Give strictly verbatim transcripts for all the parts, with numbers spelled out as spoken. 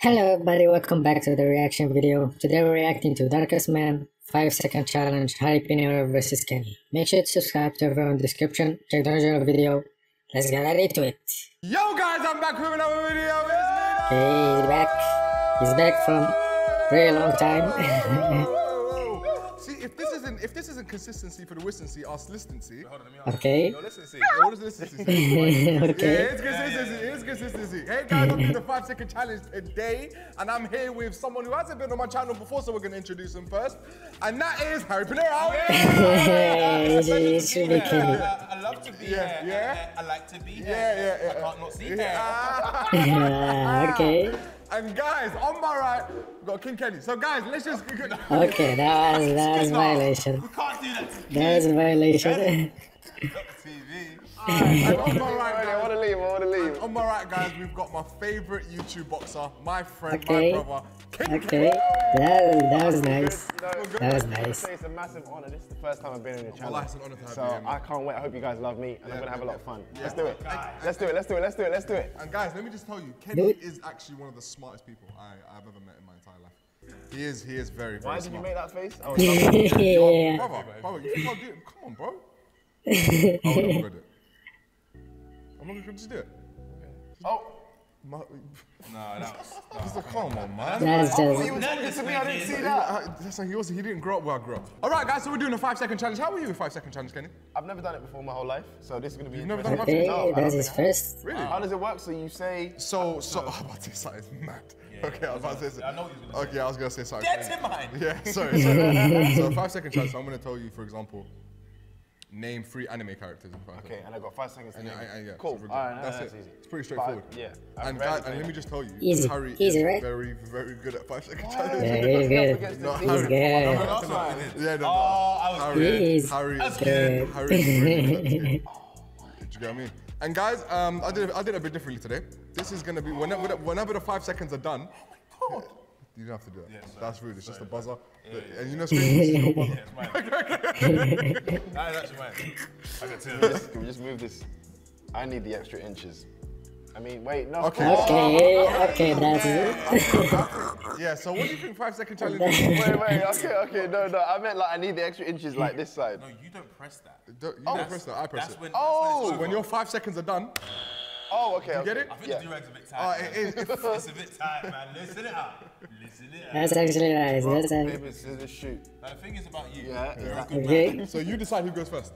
Hello everybody, welcome back to the reaction video. Today we're reacting to Darkest Man, five second challenge, Harry Pinero versus Kenny. Make sure to subscribe to everyone in the description, check the original video. Let's get right into it. Yo guys, I'm back with another video. He's back. He's back from very long time. See, if this isn't if this isn't consistency for the consistency, ask listenancy. Okay. No, listenancy. What is listenancy? Okay. Yeah, it's consistency. Yeah, yeah. It's consistency. Hey guys, I'm doing the five second challenge today, and I'm here with someone who hasn't been on my channel before, so we're gonna introduce him first, and that is Harry Pinero. Yeah, I love to be yeah, here. Yeah. I, I like to be here. Yeah, yeah, yeah. I can't not see yeah. here. Yeah, okay. And guys, on my right, we've got King Kenny. So guys, let's just... Okay, that was, that was a violation. We can't do that. That was a violation. Right, on my right, guys, I want to leave, I want to leave. On my right, guys, we've got my favourite YouTube boxer, my friend, okay. my brother, King Okay, that, that was nice. No, that was nice. It's a massive honour. This is the first time I've been on your channel. So I, I can't wait. I hope you guys love me, and yeah, I'm going to have a lot of fun. Yeah. Let's do it. I, I, let's do it. Let's do it. Let's do it. Let's do it. And guys, let me just tell you, Kenny is actually one of the smartest people I, I've ever met in my entire life. He is, he is very, very Why smart. Why did you make that face? Oh, yeah. Brother, brother, you can't do it. Come on, bro. oh, no, I'm not gonna do it. I'm not gonna just do it. Okay. Oh! My... No, no. Just like, come on, man. That's just... Oh, he was talking to me, I didn't see that. That's like, he, was, he didn't grow up where I grew up. All right, guys, so we're doing a five-second challenge. How are you with five-second challenge, Kenny? I've never done it before in my whole life, so this is gonna be... You've never done it before? No, that's his first. Really? How does it work? So you say... So, so... Oh, I'm about to say something mad. Yeah, okay, I was about to say something. I know what you were gonna say. Okay, I was gonna say something. That's in mine! Yeah, sorry, sorry. So, five-second challenge, so I'm gonna tell you, for example, name three anime characters in five seconds. Okay, and I got five seconds to name. Yeah, yeah, yeah. Cool. So right, no, that's no, it. Easy. It's pretty straightforward. Five, yeah. And, guys, and let me just tell you, easy. Harry easy, is right? very, very good at five second challenges. Yeah, he's good. He's good. No, yeah, no, oh, I was Harry, good. Harry is good. Harry is really good. Do you get what I mean? And guys, um, I did I did it a bit differently today. This is gonna be whenever whenever the five seconds are done. Oh my god. You don't have to do that. Yeah, sorry, that's rude. It's sorry, just a buzzer. Yeah, yeah, and you know, screen yeah, it's mine. That is actually mine. I got two of this. Can we just move this? I need the extra inches. I mean, wait, no. Okay, okay, oh, okay, okay, that's it. Yeah, so what do you think five second challenge is? Wait, wait, okay, okay, no, no. I meant like I need the extra inches like this side. No, you don't press that. Don't, you oh, don't press that. I press it. When, oh, when, when your five seconds are done. Oh, okay. You okay. get it? I think yeah. the durag's a bit tight. Oh, it is. It's a bit tight, man. Listen it up. Listen it up. That's actually nice. Rock, That's paper, nice. scissors, shoot. Now, the thing is about you. Yeah. yeah. Okay. So you decide who goes first.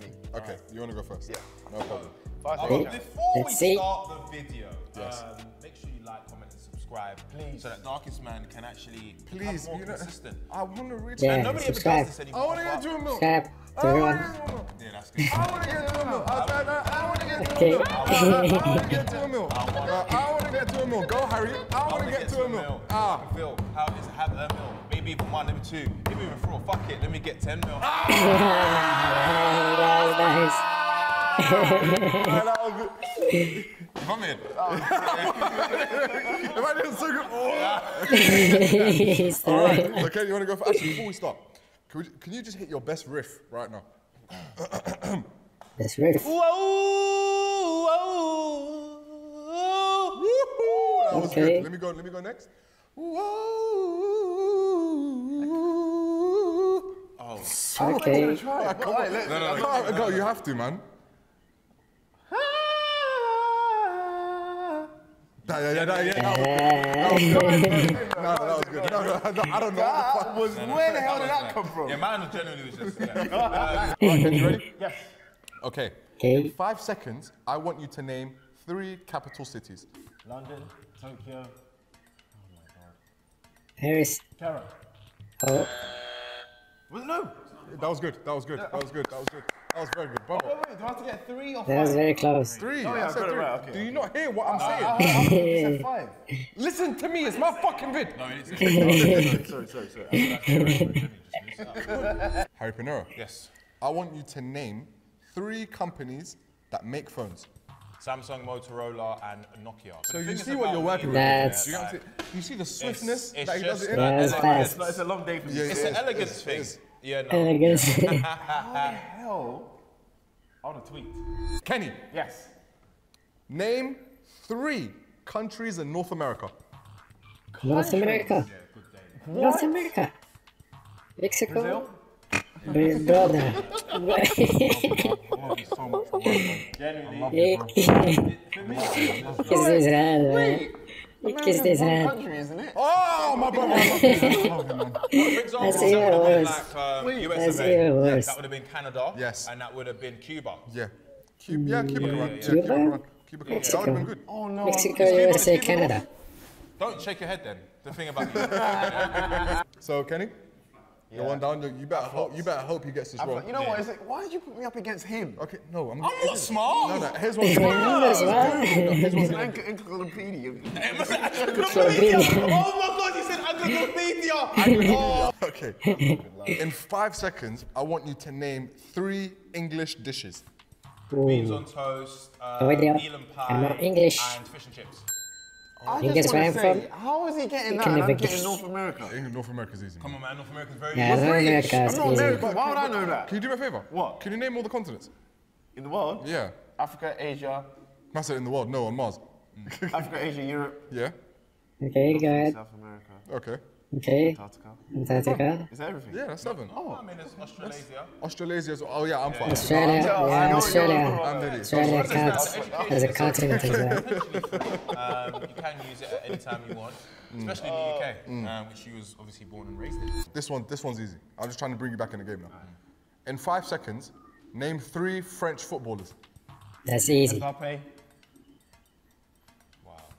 Me. Okay. Right. You want to go first? Yeah. No problem. Oh, okay. Before Let's we see. start the video, yes. um, make sure you like, comment, and subscribe, please, so that Darkest Man can actually please, more you know, consistent. I want to reach. Yeah, nobody subscribe. ever does this anymore. I want to get to a milk. Subscribe. I want to get to a milk. Yeah, that's good. I want to get to a milk. I want to get to a milk. I want to get to a milk. I want to get to a milk. Go, Harry. I want to get to a milk. Ah, Phil, how is have a milk? Maybe even one, maybe two, maybe even four. Fuck it, let me get ten mil. Nice. oh, Come in. Oh, if I didn't so good. Oh. All right. So Kenny, you want to go for Ashley before we start? Can, we, can you just hit your best riff right now? Best riff. Whoa, whoa, whoa. That was okay. good. Let me go. Let me go next. Whoa. Oh. Okay. okay. Try. Come on. No, no, no, no, no. You have to, man. That, yeah, yeah, that, yeah, that was good. No, that was good. No, no, no, I don't know. That was, no, no, where the hell did that come from? Yeah, mine genuinely was just. Yeah. Right, are you ready? Yes. Okay. okay. In five seconds, I want you to name three capital cities. London, Tokyo. Oh my god. Paris. Kara. Oh. Well, no. That was good. That was good. That was good. That was good. That was very good. Oh, wait, wait, do I have to get three or five? That was very close. Three? Oh, yeah, I said three. Right, okay. Do you not hear what I'm uh, saying? I, I, I said five. Listen to me, it's my fucking vid. No, it is. Sorry, sorry, sorry. Harry Pinero. Yes. I want you to name three companies that make phones. Samsung, Motorola, and Nokia. But so you see what you're working with. That's you, see, you see the swiftness it's, it's that he does it in? It's, it's a long day for me. Yeah, it's it an elegant thing. It's, Yeah, no. I guess. How the hell? I want to tweet. Kenny. Yes. Name three countries in North America. North America. North America. Mexico. Big brother. Kiss this hand, man. Kiss this hand. Oh, my brother. That's even worse. That's even worse. That would have been Canada. Yes. And that would have been Cuba. Yeah. Cuba. Yeah, Cuba. Yeah, yeah, yeah. Cuba. Cuba. Cuba. That would have been good. Oh no. Mexico, U S A, Canada. Don't shake your head then. The thing about you. So, Kenny. The yeah. one down, you better hope you better hope he gets this wrong. You know yeah. what? It's like, why did you put me up against him? Okay, no, I'm, I'm not I'm smart. No, no, here's what's going on. Here's what's an encyclopedia. Oh my God, you said encyclopedia. Oh. Okay, in five seconds, I want you to name three English dishes. Ooh. Beans on toast, uh, meal and pie, English. And fish and chips. I you just want to say, from? How is he getting that and I'm getting North America? England, North America's easy. Man. Come on, man, North America's very yeah, easy. America I'm not American, why would I know that? Can you do me a favour? What? Can you name all the continents? In the world? Yeah. Africa, Asia. I said in the world, no, on Mars. Mm. Africa, Asia, Europe. Yeah. Okay, go ahead. South America. Okay. Okay. Antarctica. Antarctica. Is that everything? Yeah, that's seven. Oh, I mean, it's Australasia. Australasia. Oh, yeah, I'm fine. Australia. Yeah, Australia. Australia counts as a continent as well. Um, you can use it at any time you want, especially in the U K, um, which you was obviously born and raised in. This one, this one's easy. I'm just trying to bring you back in the game now. In five seconds, name three French footballers. That's easy.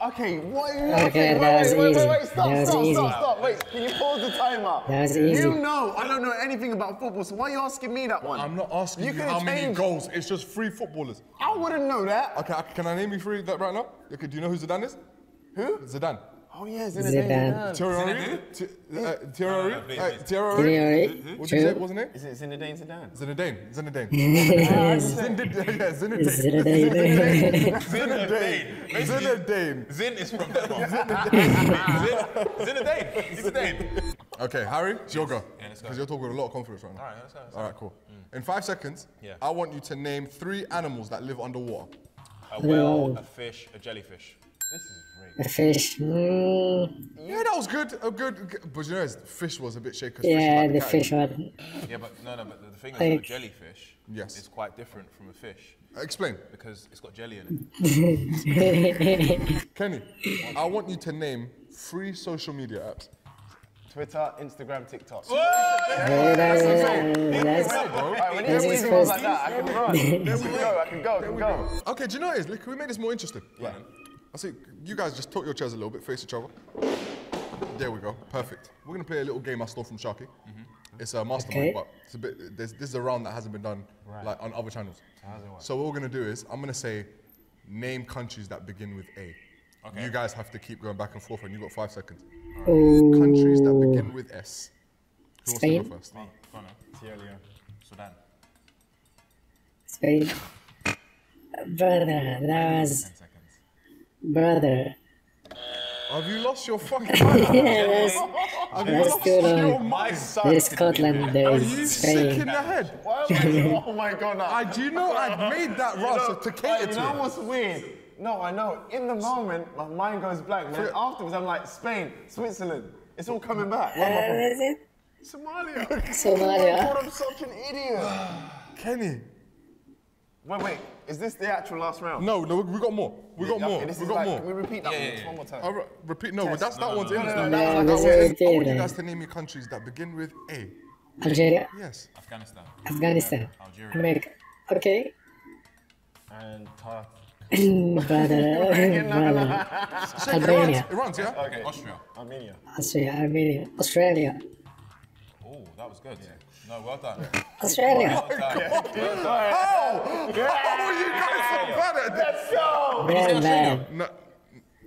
Okay, what is okay, okay, that was wait, easy. Wait, wait, wait, stop, that stop, was stop, easy. stop, wait, can you pause the timer? That was easy. You know, I don't know anything about football, so why are you asking me that one? Well, I'm not asking you, you how many goals, it's just three footballers. I wouldn't know that. Okay, can I name you three that right now? Okay, do you know who Zidane is? Who? Zidane. Oh yeah, Zinedine Zidane. Zidane. Zidane. Thierry? Thierry? What's his name? Is it Zinedine Zidane? Zinedine. Zinedine. Zinedine. Zinedine. Zinedine. Zinedine. Zin is from that one. Zinedine. Zinedine. Okay, Harry, it's your go. Because you're talking with a lot of confidence right now. All right, let's go. All right, cool. In five seconds, I want you to name three animals that live underwater. A whale, a fish, a jellyfish. This is great. A fish. Mm. Yeah, that was good. A good. But you know, fish was a bit shaky. Yeah, like the fish one. Yeah, but no, no. But the thing is, like, the jellyfish yes. is quite different from a fish. Explain. Because it's got jelly in it. Kenny, I want you to name three social media apps. Twitter, Instagram, TikTok. Whoa! Yeah, that's easy ones like that. I can run. There we go. I can go. I can go. Okay, do you know what it is? Can we make this more interesting? Yeah. I see, you guys just tilt your chairs a little bit, face each other. There we go, perfect. We're gonna play a little game I stole from Sharky. Mm-hmm. It's a mastermind, okay. but it's a bit, this is a round that hasn't been done right. like on other channels. How's it work? So what we're gonna do is, I'm gonna say, name countries that begin with A. Okay. You guys have to keep going back and forth, and you've got five seconds. Right. Countries that begin with S. Who Spain. wants to go first? Spain. Ghana, Sierra Leone, Sudan. Spain. Brother, that was... Brother. Have you lost your fucking mind? Yeah, that's, have that's you good on. Your mind? There's Scotland, there's Spain. Are you Spain. sick in the head? Oh my God. I do know I made that roster to cater to it. That was weird. No, I know. In the moment, my mind goes blank. Man. Afterwards, I'm like, Spain, Switzerland. It's all coming back. Where is it? Somalia. Somalia. God, I'm such an idiot. Kenny. Wait, wait. Is this the actual last round? No, no, we got more. We got yeah, more. We got like, more. Can we repeat that yeah, one yeah, yeah. one more time? I re repeat. No, Test. that's that no, one's no, in. No, no, no, no, that no, I want you guys to name me countries that begin with A. Algeria. Yes. Afghanistan. Afghanistan. Algeria. America. Okay. And Turkey. Brother. Brother. Albania. Iran. Yeah. Okay. Austria. Armenia. Austria. Armenia. Australia. Oh, that was good. Yeah. No, well done. Australia. Oh, God. Oh, yeah. How are you guys so bad at this? Let's go. Bad, bad. No,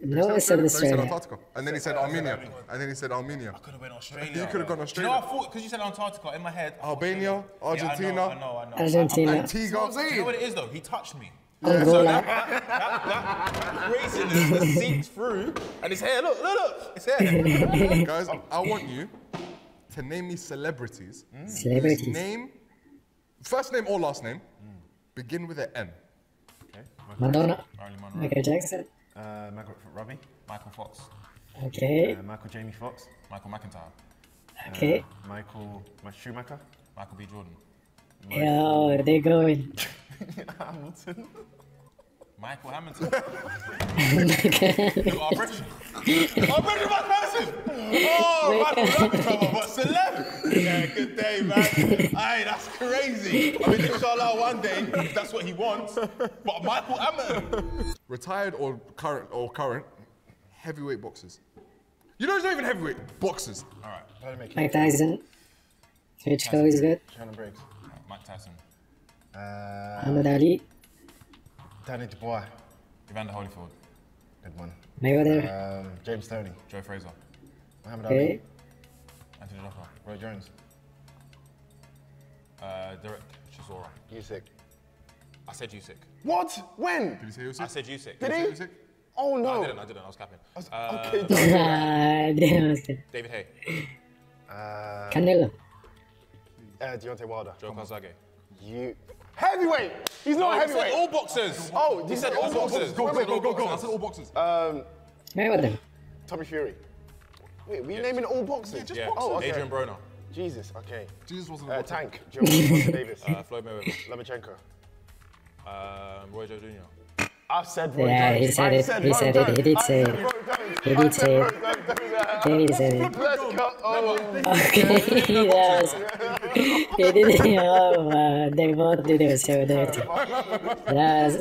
no, he said Antarctica. And then he said Armenia. And then he said Armenia. I could have went Australia. You could have gone Australia. You know, I thought, because you said Antarctica, in my head. Albania, Argentina. Yeah, I know, I know, I know. Argentina. Antigua. You know what it is, though? He touched me. Yeah, so that, that, that craziness that seeps through. And his hair, look, look, look. His hair. Guys, I want you to name me celebrities. Mm. Celebrities. Name, first name or last name, mm. begin with an M. Okay. Madonna. Madonna. Michael Jackson. Uh, Michael Robbie. Michael Fox. Okay. Uh, Michael J. Fox. Michael McIntyre. Okay. Uh, Michael Schumacher. Michael B. Jordan. Michael... Yo, where are they going? Hamilton. Michael Hamilton. Our British. Our British Michael Hamilton. Oh, Michael McIntyre, what celeb? Yeah, good day, man. Aye, that's crazy. I mean, inshallah, one day if that's what he wants. But Michael Hamilton. Retired or current or current heavyweight boxers. You know, it's not even heavyweight boxers. All right, how do you make it? Mike Tyson. Klitschko is good. Shannon Briggs. Mike Tyson. Uh, Muhammad Ali. Tony Dubois. Evander Holyfield. Good one. Mayweather. Um, James Stoney. Joe Frazier. Muhammad Ali. Okay. Anthony Locker. Roy Jones. Uh, Derek Chisora. Usyk. I said Usyk. What? When? Did you say Usyk? I said Usyk. Did, Did he? Usyk? Oh no. no! I didn't. I didn't. I was capping. I was, uh, okay. David, David Haye. Uh, Canelo. Uh, Deontay Wilder. Joe Frazier. You. Heavyweight. He's not oh, a heavyweight. He said all boxers. Oh, he said all boxers. Go, wait, go, go, go. I said all boxers. Um, Mayweather. Tommy Fury. Wait, were you yeah. naming all boxers? Yeah, just yeah. boxers. Oh, okay. Adrian Broner. Jesus. Okay. Jesus wasn't a boxer. Uh, Tank. Joe Davis. Uh, Floyd Mayweather. Lemachenko. Um, Roy Jones Junior I've said Roy yeah, Jones. He said it. Said he said it. He did say it. He did say it. He did say it. Let's go. Oh. Okay. Yes. He did it. Oh, man. They both did it. So dirty. Yes.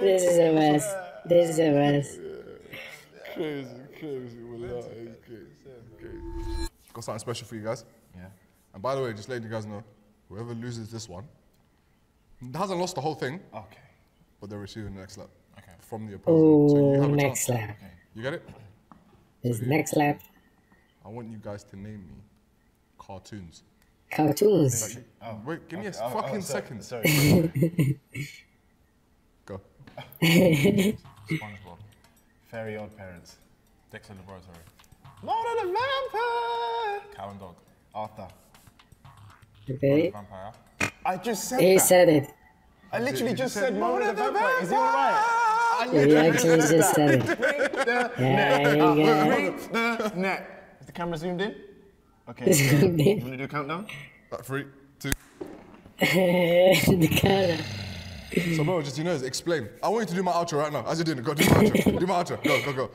This is a mess. This is a mess. Crazy, crazy. Crazy, crazy. Got something special for you guys. Yeah. And by the way, just letting you guys know, whoever loses this one hasn't lost the whole thing. Okay. But they're receiving the next slap. Okay. From the opponent. Ooh, so you have a next chance. Lap. Okay. You get it? This so next you, lap. I want you guys to name me cartoons. Cartoons. Like, oh, wait, give okay. me a oh, fucking oh, sorry. second. Sorry. Go. SpongeBob. Fairy Odd Parents. Dexter Laboratory. Lord of the Vampire. Cow and Dog. Arthur. Okay. Vampire. I just said he that. He said it. I literally just said, said Mona the Vampire. Is he alright? He actually just said it. Yeah, you got it. Is the camera zoomed in? Okay. Zoomed in. You want to do a countdown? About three, two. The camera. So, bro, just, you know, explain. I want you to do my outro right now. As you're doing it, go do my outro. Do my outro. Go, go, go.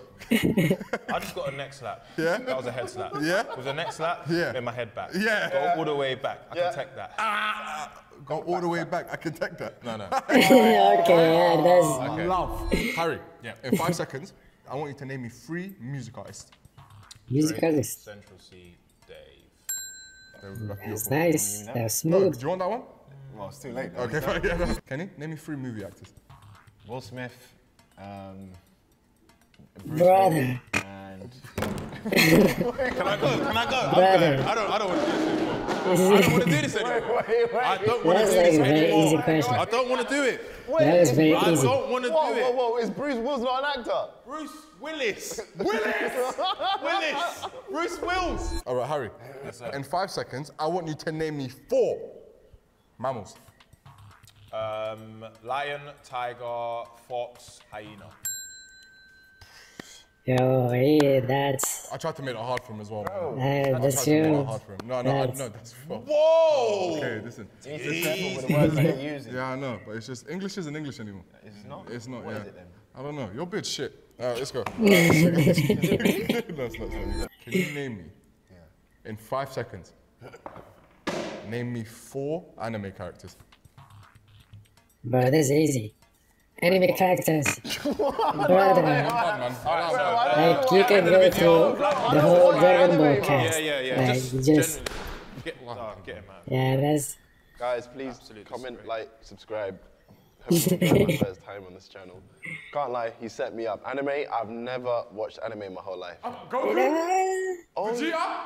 I just got a neck slap. Yeah? That was a head slap. Yeah? It was a neck slap, yeah. Then my head back. Yeah. Go yeah. all the way back. I yeah. can take that. Ah! Go all back, the way back. back. I can take that. No, no. Okay, that's okay. Love. Harry, yeah. in five seconds, I want you to name me three music artists. Music three artists. Central C, Dave. That's nice. That's smooth. No, do you want that one? Well, it's too late. Okay, fine. Yeah. Kenny, name me three movie actors. Will Smith, um, Bruce Brother. and... Can I go? Can I go? Brother. I don't, I don't want to do this anymore. I don't want to do this anymore. Wait, wait, wait. I don't want to do like this anymore. I don't want to do it. Wait. That was very I easy. don't want to whoa, do it. Whoa, whoa, whoa. Is Bruce Willis not an actor? Bruce Willis. Willis. Willis. Bruce Wills. All right, Harry. Yes, sir. In five seconds, I want you to name me four. Mammals. Um, lion, tiger, fox, hyena. Yo, hey, that's... I tried to make it hard for him as well. Oh. Man. I that's tried to make it hard for him. No, no, that's... I, no, that's... Whoa! Oh, okay, listen. Jesus, careful with the words that you're using. Yeah, I know, but it's just... English isn't English anymore. It's not? It's not, what yeah. What is it then? I don't know. You're a bit shit. All right, let's go. No, it's not, sorry. Can you name me? Yeah. In five seconds. Name me four anime characters. Bro, this is easy. Anime characters. Bro, like you can go through the whole Dragon Ball cast. Yeah, yeah, yeah. Like, just, just get one. Oh, get him out. Yeah, that's. Guys, please Absolutely comment, straight. like, subscribe. Hopefully, my first time on this channel. Can't lie, he set me up. Anime, I've never watched anime in my whole life. Oh, go, go. Oh. Vegeta?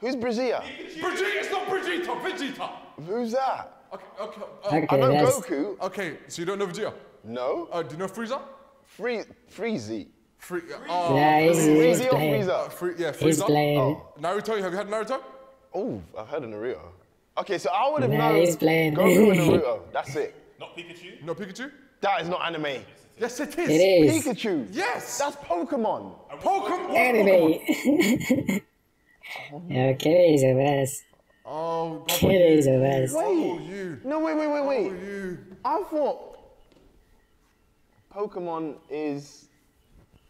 Who's Brazia? Brazia, it's not Brigitte, Vegeta. Who's that? Okay, okay. Uh, okay I know that's... Goku. Okay, so you don't know Vegeta? No. Uh, do you know Frieza? Free, Freezy. Free, oh. Yeah, he's, Freezy he's or playing. Frieza? Uh, free, yeah, Frieza. He's playing. Oh. Naruto, have you heard Naruto? Oh, I've heard of Naruto. Okay, so I would have nah, known Goku and Naruto. That's it. Not Pikachu? Not Pikachu? That is not anime. Yes, it is. It is. Pikachu. Yes. That's Pokemon. Pokemon. Anime. Yeah, Kenny's a mess. Oh, God. Kenny's a mess. Wait. No, wait, wait, wait, wait. I thought Pokemon is...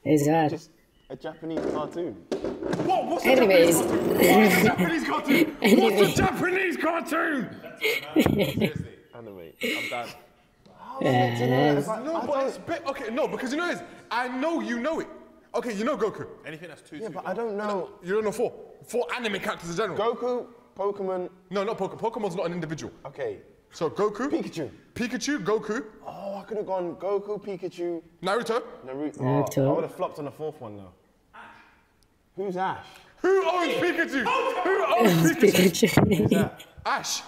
Is that? Just a Japanese cartoon. What? What's a Japanese cartoon? What's a Japanese cartoon? What's a Japanese cartoon? Seriously. Anime. I'm done. Yes. I, no, I but it's be, okay. No, because you know this. I know you know it. Okay, you know Goku. Anything that's two. Yeah, two, but I don't know. You don't know four. Four anime characters in general. Goku, Pokemon. No, not Pokemon. Pokemon's not an individual. Okay. So Goku. Pikachu. Pikachu, Goku. Oh, I could have gone Goku, Pikachu. Naruto. Naruto. Naruto. Oh, I would have flopped on the fourth one though. Ash. Who's Ash? Who owns Pikachu? Who owns Pikachu? Pikachu. Who's that? Ash.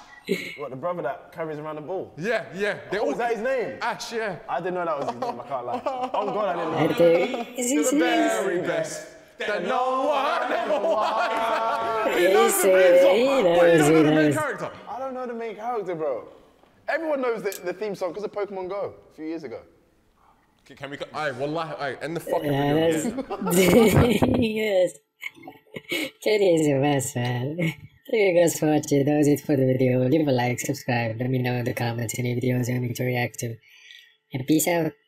What, the brother that carries around the ball? Yeah, yeah. They oh, all... Is that his name? Ash, yeah. I didn't know that was his name, I can't lie. Oh God, I didn't know. Okay. Is he the very best that no one ever won? He knows the main song, but you don't know the main character. I don't know the main character, bro. Everyone knows the, the theme song because of Pokemon Go a few years ago. Can, can we... Alright, wallahi, alright, end the fucking video. Yes. Kenny is the best, man. Thank you guys for watching. That was it for the video. Leave a like, subscribe, let me know in the comments any videos you want me to react to. And peace out.